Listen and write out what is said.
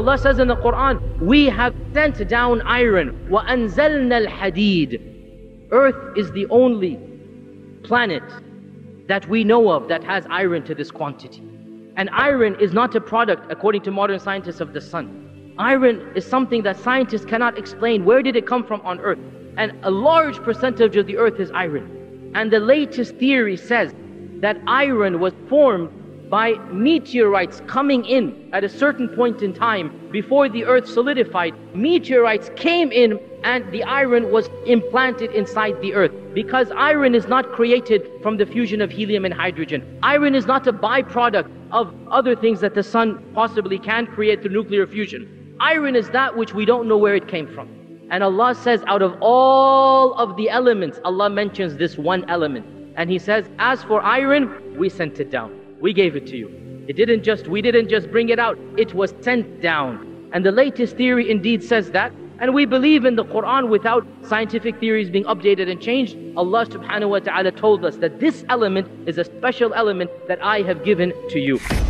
Allah says in the Quran, we have sent down iron. وَأَنزَلْنَا الْحَدِيد. Earth is the only planet that we know of that has iron to this quantity. And iron is not a product, according to modern scientists, of the sun. Iron is something that scientists cannot explain. Where did it come from on earth? And a large percentage of the earth is iron. And the latest theory says that iron was formed by meteorites coming in at a certain point in time before the earth solidified. Meteorites came in and the iron was implanted inside the earth, because iron is not created from the fusion of helium and hydrogen. Iron is not a byproduct of other things that the sun possibly can create through nuclear fusion. Iron is that which we don't know where it came from. And Allah says, out of all of the elements, Allah mentions this one element. And He says, as for iron, we sent it down. We gave it to you. We didn't just bring it out, it was sent down. And the latest theory indeed says that. And we believe in the Quran without scientific theories being updated and changed. Allah subhanahu wa ta'ala told us that this element is a special element that I have given to you.